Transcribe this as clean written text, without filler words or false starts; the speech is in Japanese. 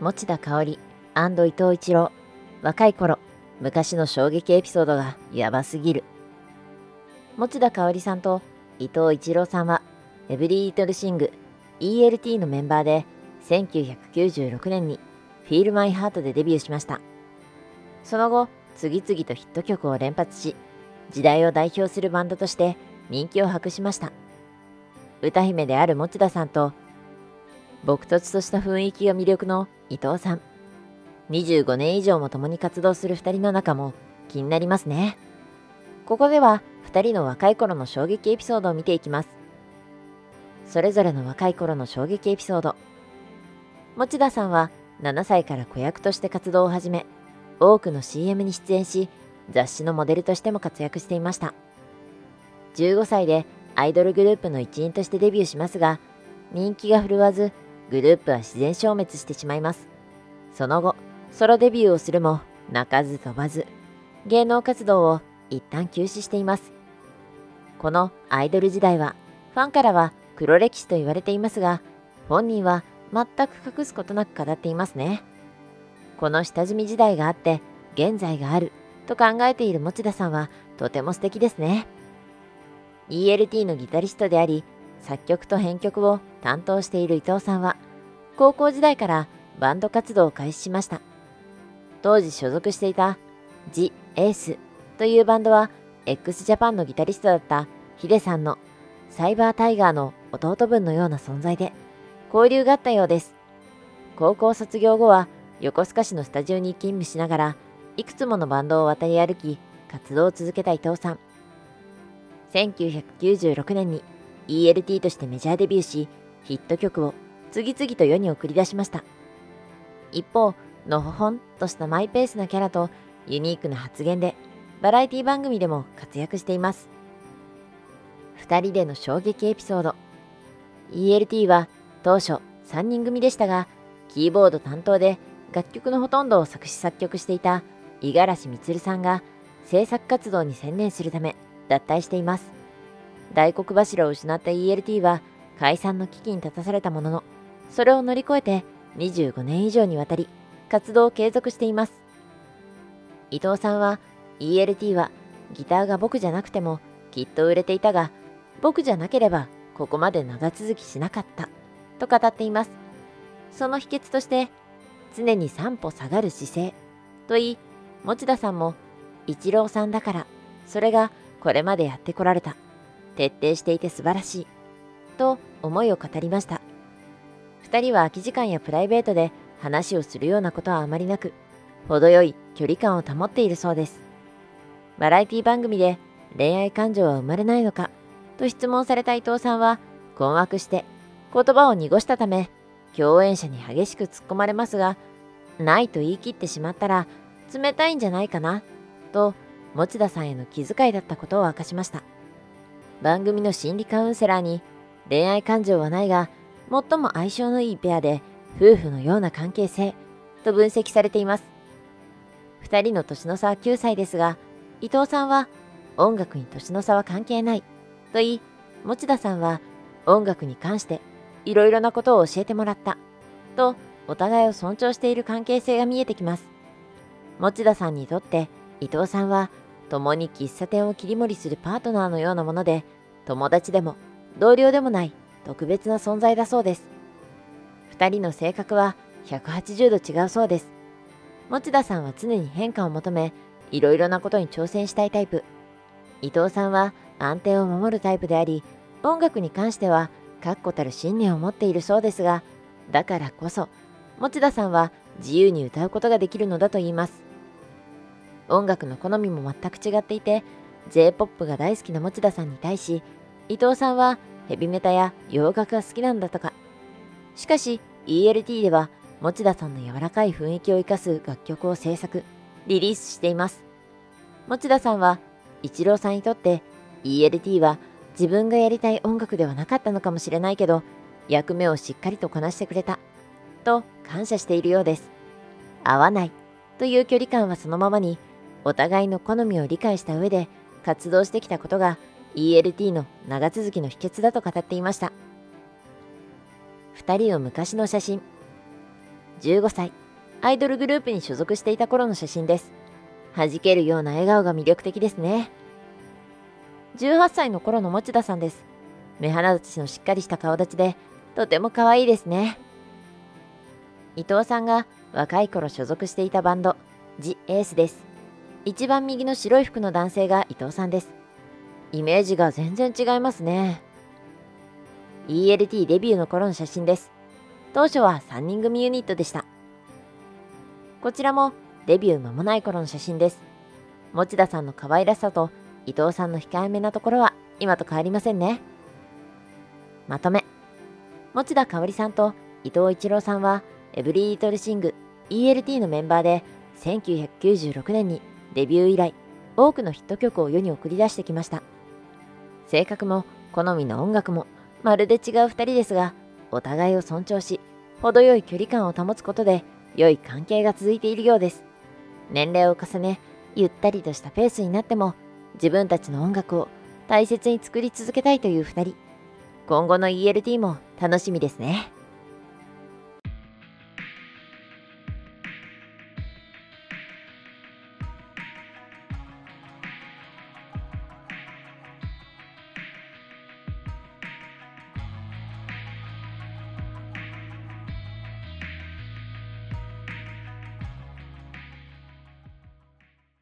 持田香織&伊藤一郎。若い頃、昔の衝撃エピソードがやばすぎる。持田香織さんと伊藤一郎さんはエブリィ・リトル・シング ELT のメンバーで、1996年に「Feel My Heart」でデビューしました。その後、次々とヒット曲を連発し、時代を代表するバンドとして人気を博しました。歌姫である持田さんと、朴訥とした雰囲気が魅力の伊藤さん、25年以上も共に活動する2人の仲も気になりますね。ここでは2人の若い頃の衝撃エピソードを見ていきます。それぞれの若い頃の衝撃エピソード。持田さんは7歳から子役として活動を始め、多くの CM に出演し、雑誌のモデルとしても活躍していました。15歳でアイドルグループの一員としてデビューしますが、人気が振るわず、グループは自然消滅してしまいます。その後、ソロデビューをするも泣かず飛ばず、芸能活動を一旦休止しています。このアイドル時代はファンからは黒歴史と言われていますが、本人は全く隠すことなく語っていますね。この下積み時代があって現在があると考えている持田さんはとても素敵ですね。 ELT のギタリストであり、作曲と編曲を担当している伊藤さんは、高校時代からバンド活動を開始しました。当時所属していたジ・エースというバンドは X Japan のギタリストだったヒデさんのサイバータイガーの弟分のような存在で、交流があったようです。高校卒業後は横須賀市のスタジオに勤務しながら、いくつものバンドを渡り歩き活動を続けた伊藤さん。1996年に ELT としてメジャーデビューし、ヒット曲を次々と世に送り出しました。一方、のほほんとしたマイペースなキャラとユニークな発言で、バラエティ番組でも活躍しています。2人での衝撃エピソード。 ELT は当初3人組でしたが、キーボード担当で楽曲のほとんどを作詞作曲していた五十嵐充さんが制作活動に専念するため脱退しています。大黒柱を失った ELT は解散の危機に立たされたものの、それを乗り越えて25年以上にわたり活動を継続しています。伊藤さんは、 ELT はギターが僕じゃなくてもきっと売れていたが、僕じゃなければここまで長続きしなかったと語っています。その秘訣として、常に3歩下がる姿勢と言い、持田さんも一郎さんだからそれがこれまでやってこられた、徹底していて素晴らしいと思いを語りました。2人は空き時間やプライベートで話をするようなことはあまりなく、程よい距離感を保っているそうです。バラエティ番組で恋愛感情は生まれないのかと質問された伊藤さんは困惑して言葉を濁したため、共演者に激しく突っ込まれますが、ないと言い切ってしまったら冷たいんじゃないかなと持田さんへの気遣いだったことを明かしました。番組の心理カウンセラーに、恋愛感情はないが最も相性のいいペアで夫婦のような関係性と分析されています。2人の年の差は9歳ですが、伊藤さんは音楽に年の差は関係ないと言い、持田さんは音楽に関していろいろなことを教えてもらったと、お互いを尊重している関係性が見えてきます。持田さんにとって伊藤さんは共に喫茶店を切り盛りするパートナーのようなもので、友達でも同僚でもない特別な存在だそうです。2人の性格は180度違うそうです。持田さんは常に変化を求め、いろいろなことに挑戦したいタイプ。伊藤さんは安定を守るタイプであり、音楽に関しては確固たる信念を持っているそうですが、だからこそ持田さんは自由に歌うことができるのだと言います。音楽の好みも全く違っていて、 J-POP が大好きな持田さんに対し、伊藤さんはヘビメタや洋楽が好きなんだとか。しかし ELT では持田さんの柔らかい雰囲気を生かす楽曲を制作リリースしています。持田さんは一郎さんにとって ELT は自分がやりたい音楽ではなかったのかもしれないけど、役目をしっかりとこなしてくれたと感謝しているようです。合わないという距離感はそのままに、お互いの好みを理解した上で活動してきたことが ELT の長続きの秘訣だと語っていました。2人の昔の写真。15歳、アイドルグループに所属していた頃の写真です。弾けるような笑顔が魅力的ですね。18歳の頃の持田さんです。目鼻立ちのしっかりした顔立ちで、とても可愛いですね。伊藤さんが若い頃所属していたバンド、ジ・エースです。一番右の白い服の男性が伊藤さんです。イメージが全然違いますね。ELT デビューの頃の写真です。当初は3人組ユニットでした。こちらもデビュー間もない頃の写真です。持田さんの可愛らしさと伊藤さんの控えめなところは今と変わりませんね。まとめ。持田香織さんと伊藤一郎さんはエブリィリトルシング ELT のメンバーで1996年にデビュー以来多くのヒット曲を世に送り出してきました。性格も好みの音楽もまるで違う2人ですが、お互いを尊重し、程よい距離感を保つことで良い関係が続いているようです。年齢を重ね、ゆったりとしたペースになっても自分たちの音楽を大切に作り続けたいという2人。今後の ELT も楽しみですね。